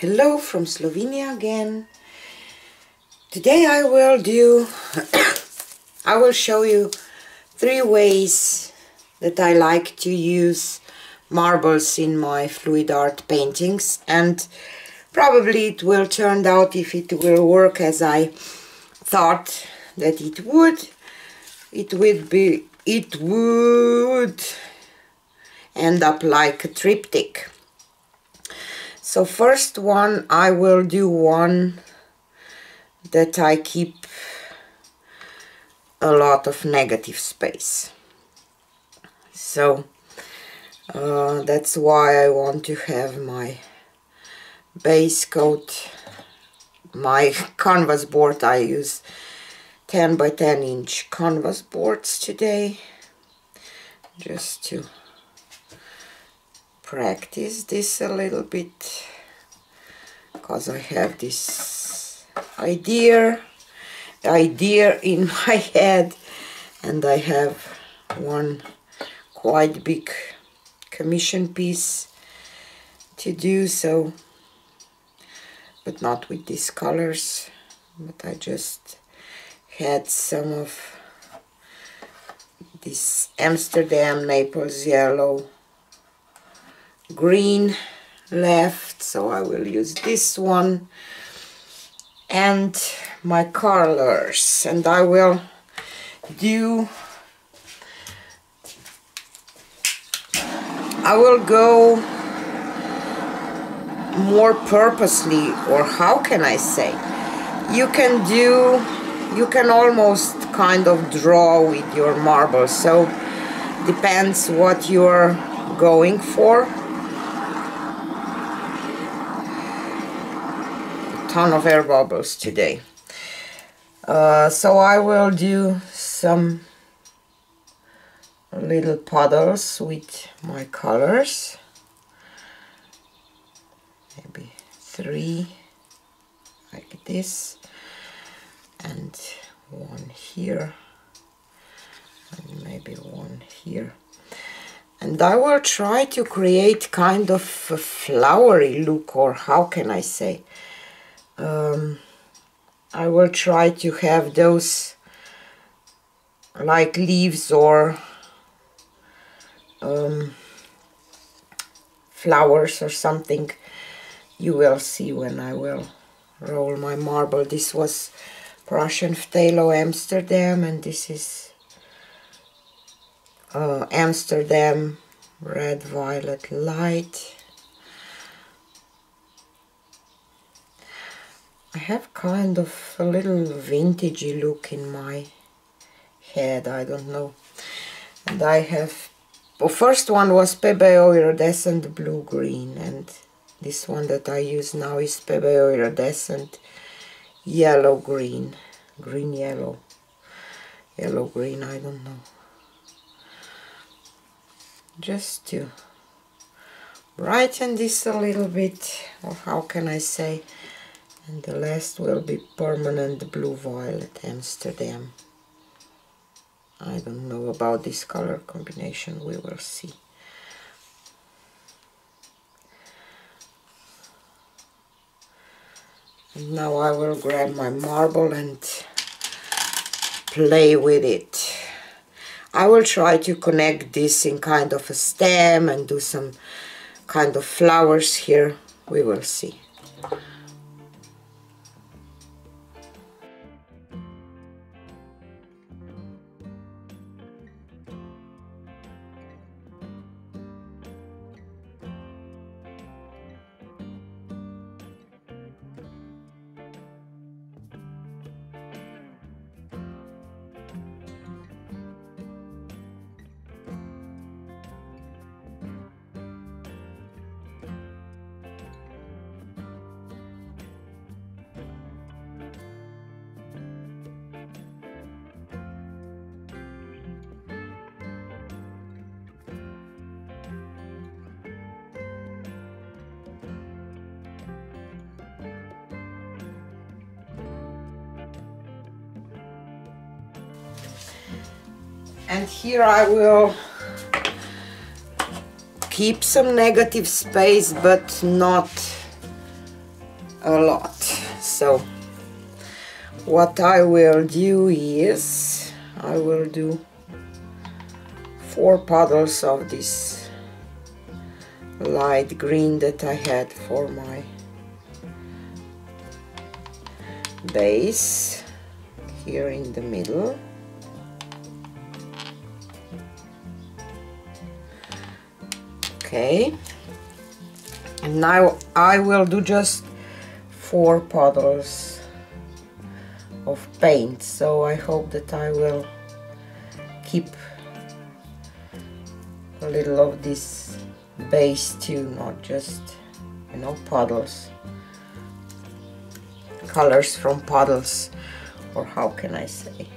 Hello from Slovenia again. Today I will do show you three ways that I like to use marbles in my fluid art paintings, and probably it will turn out, if it will work as I thought that it would, it would end up like a triptych. So first one, I will do one that I keep a lot of negative space. So that's why I want to have my base coat, my canvas board. I use 10 by 10 inch canvas boards today, just to practice this a little bit, because I have this idea in my head, and I have one quite big commission piece to do, so, but not with these colors, but I just had some of this Amsterdam Naples yellow green left, so I will use this one and my colors, and I will do, I will go more purposely, or how can I say, you can almost kind of draw with your marble, so depends what you're going for. Ton of air bubbles today. So I will do some little puddles with my colors, maybe three like this, and one here, and maybe one here, and I will try to create kind of a flowery look, or how can I say, I will try to have those like leaves or flowers or something. You will see when I will roll my marble. This was Prussian Phthalo Amsterdam, and this is Amsterdam Red Violet Light. I have kind of a little vintagey look in my head, I don't know. And I have, the first one was Pebeo Iridescent Blue Green, and this one that I use now is Pebeo Iridescent Yellow Green, green yellow, yellow green, I don't know. Just to brighten this a little bit, or how can I say. And the last will be Permanent Blue Violet Amsterdam. I don't know about this color combination, we will see. And now I will grab my marble and play with it. I will try to connect this in kind of a stem and do some kind of flowers here, we will see. And here I will keep some negative space, but not a lot. So what I will do is I will do 4 puddles of this light green that I had for my base here in the middle. Okay, and now I will do just 4 puddles of paint, so I hope that I will keep a little of this base too, not just, you know, puddles, colors from puddles, or how can I say.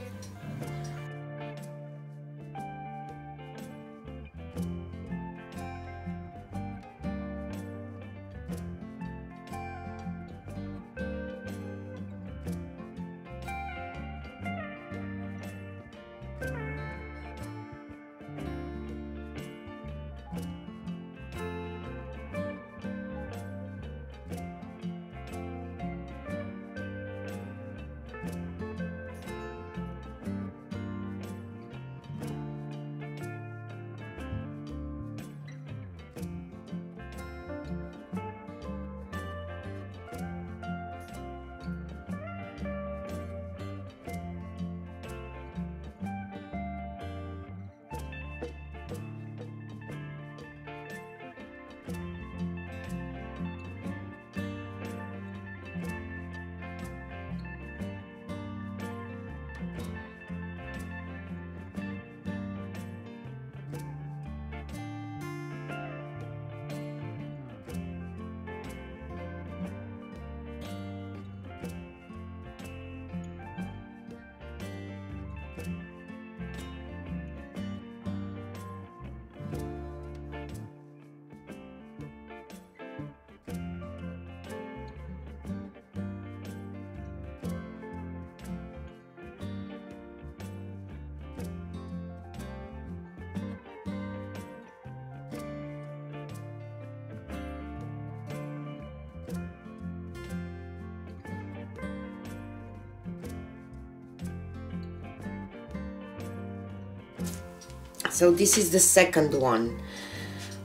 So this is the second one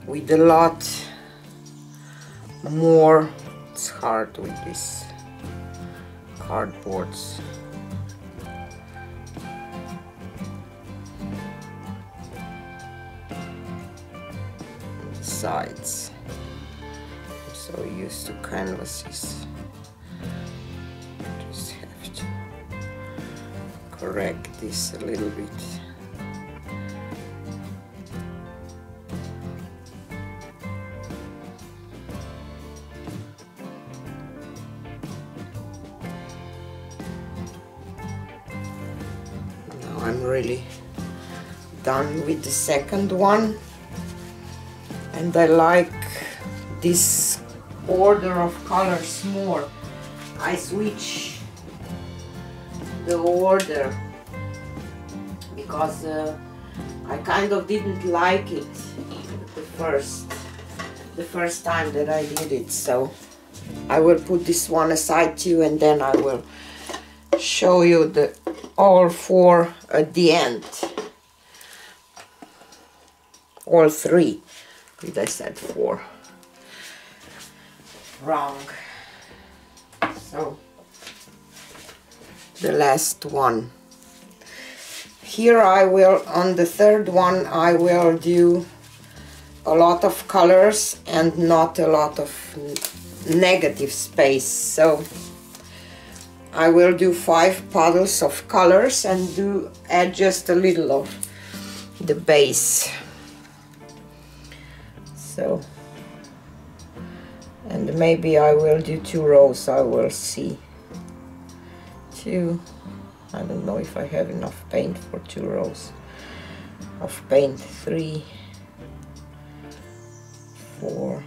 with a lot more. It's hard with these cardboards. The sides. I'm so used to canvases. Just have to correct this a little bit. Done with the second one, and I like this order of colors more. I switch the order because I kind of didn't like it the first time that I did it, so I will put this one aside too, and then I will show you the all 4 at the end. All 3, did I said 4? Wrong. So the last one. Here I will, on the third one, I will do a lot of colors and not a lot of negative space. So I will do 5 puddles of colors and do add just a little of the base. So, and maybe I will do 2 rows, I will see. 2, I don't know if I have enough paint for 2 rows of paint. 3, 4,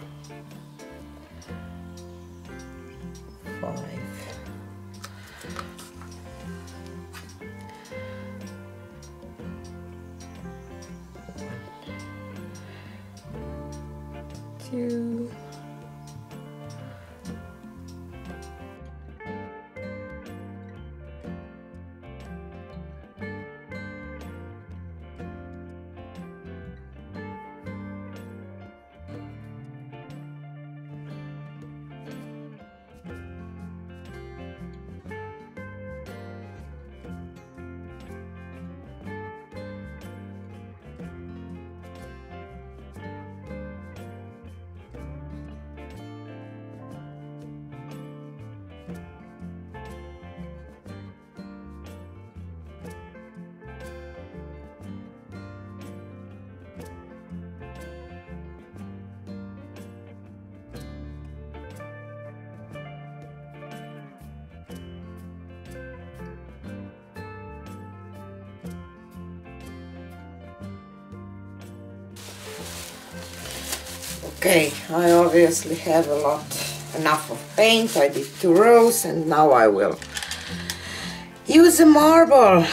5. Okay, I obviously have enough of paint. I did 2 rows and now I will use a marble.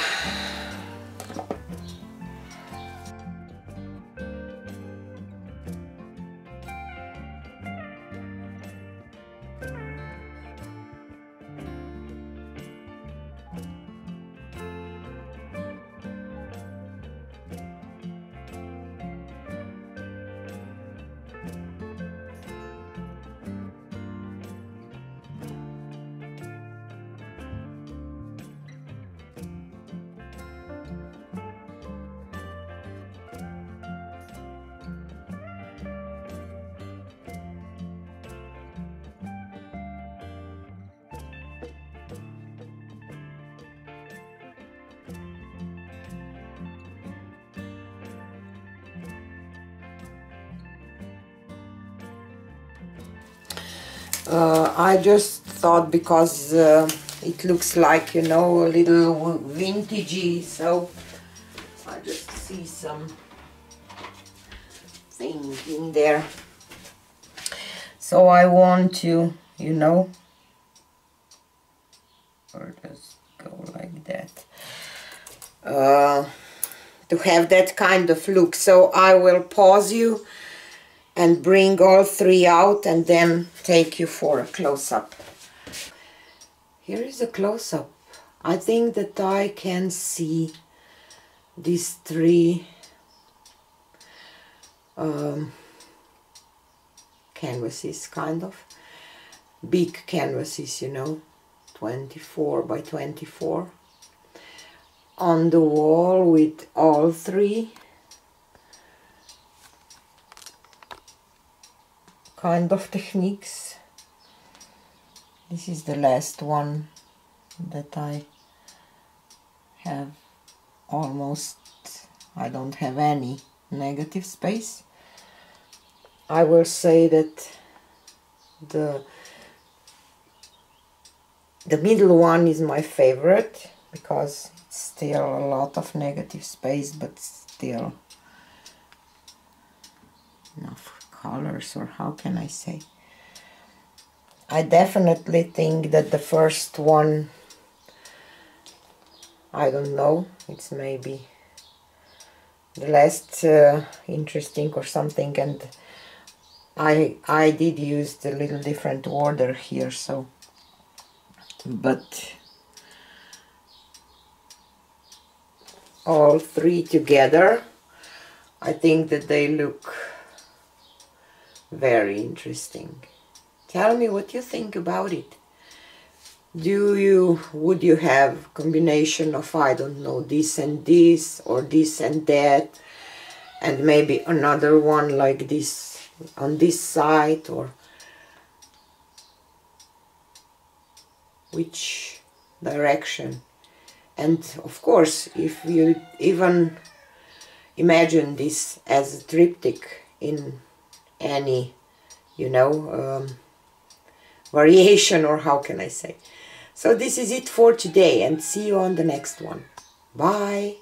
I just thought, because it looks like, you know, a little vintagey, so I just see some thing in there. So I want to, you know, or just go like that, to have that kind of look. So I will pause you and bring all 3 out and then take you for a close-up. Here is a close-up. I think that I can see these 3 canvases, kind of big canvases, you know, 24 by 24 on the wall with all 3 kind of techniques. This is the last one that I have almost. I don't have any negative space. I will say that the middle one is my favorite, because it's still a lot of negative space, but still enough colors, or how can I say? I definitely think that the first one, I don't know, it's maybe the last interesting or something, and I did use the little different order here, so, but all 3 together, I think that they look very interesting. Tell me what you think about it. Would you have combination of, I don't know, this and this, or this and that, and maybe another one like this on this side, or which direction? And of course, if you even imagine this as a triptych in any, you know, variation, or how can I say? So this is it for today, and see you on the next one. Bye.